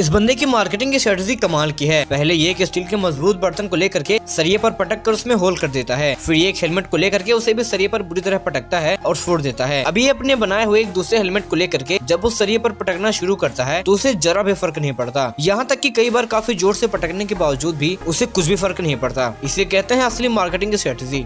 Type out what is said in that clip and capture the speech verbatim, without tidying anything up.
इस बंदे की मार्केटिंग की स्ट्रेटेजी कमाल की है। पहले ये एक स्टील के मजबूत बर्तन को लेकर के सरिये पर पटक कर उसमें होल कर देता है, फिर ये एक हेलमेट को लेकर के उसे भी सरिये पर बुरी तरह पटकता है और फोड़ देता है। अभी अपने बनाए हुए एक दूसरे हेलमेट को लेकर के जब उस सरिये पर पटकना शुरू करता है तो उसे जरा भी फर्क नहीं पड़ता, यहाँ तक कि कई बार काफी जोर से पटकने के बावजूद भी उसे कुछ भी फर्क नहीं पड़ता। इसे कहते हैं असली मार्केटिंग की स्ट्रेटेजी।